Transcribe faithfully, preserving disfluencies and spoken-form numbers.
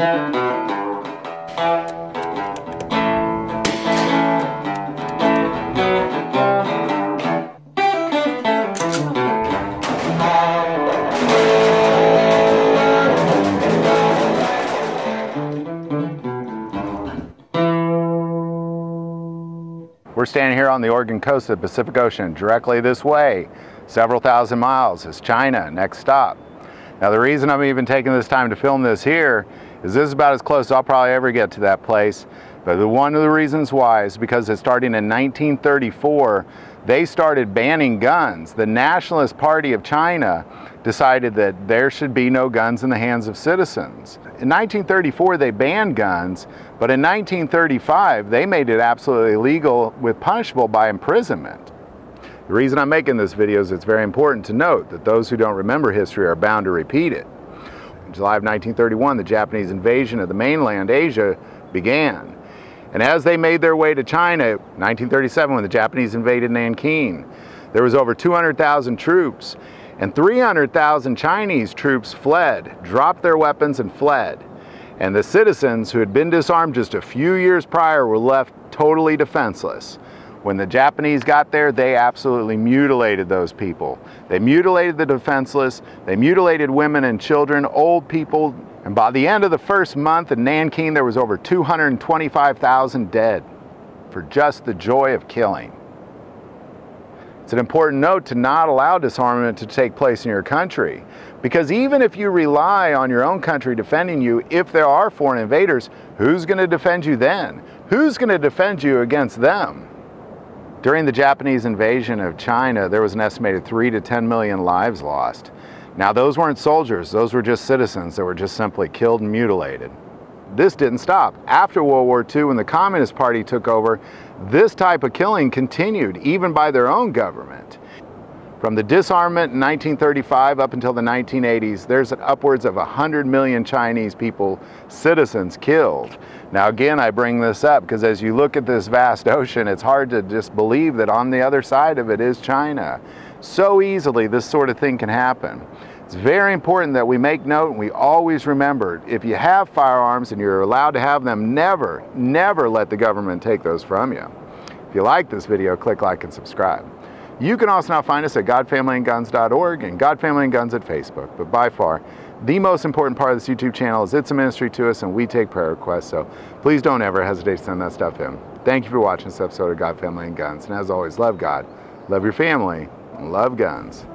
We're standing here on the Oregon coast of the Pacific Ocean, directly this way, several thousand miles, is China, next stop. Now the reason I'm even taking this time to film this here is this is about as close as I'll probably ever get to that place, but the, one of the reasons why is because it's starting in nineteen thirty-four, they started banning guns. The Nationalist Party of China decided that there should be no guns in the hands of citizens. In nineteen thirty-four, they banned guns, but in nineteen thirty-five, they made it absolutely legal with punishable by imprisonment. The reason I'm making this video is it's very important to note that those who don't remember history are bound to repeat it. In July of nineteen thirty-one, the Japanese invasion of the mainland Asia began. And as they made their way to China, nineteen thirty-seven, when the Japanese invaded Nanking, there was over two hundred thousand troops, and three hundred thousand Chinese troops fled, dropped their weapons and fled. And the citizens who had been disarmed just a few years prior were left totally defenseless. When the Japanese got there, they absolutely mutilated those people. They mutilated the defenseless, they mutilated women and children, old people, and by the end of the first month in Nanking, there was over two hundred twenty-five thousand dead for just the joy of killing. It's an important note to not allow disarmament to take place in your country, because even if you rely on your own country defending you, if there are foreign invaders, who's going to defend you then? Who's going to defend you against them? During the Japanese invasion of China, there was an estimated three to ten million lives lost. Now those weren't soldiers, those were just citizens that were just simply killed and mutilated. This didn't stop. After World War Two, when the Communist Party took over, this type of killing continued, even by their own government. From the disarmament in nineteen thirty-five up until the nineteen eighties, there's upwards of one hundred million Chinese people, citizens, killed. Now again, I bring this up because as you look at this vast ocean, it's hard to just believe that on the other side of it is China. So easily this sort of thing can happen. It's very important that we make note and we always remember, if you have firearms and you're allowed to have them, never, never let the government take those from you. If you like this video, click like and subscribe. You can also now find us at God Family and Guns dot org and God Family and Guns at Facebook. But by far, the most important part of this YouTube channel is it's a ministry to us and we take prayer requests. So please don't ever hesitate to send that stuff in. Thank you for watching this episode of God, Family, and Guns. And as always, love God, love your family, and love guns.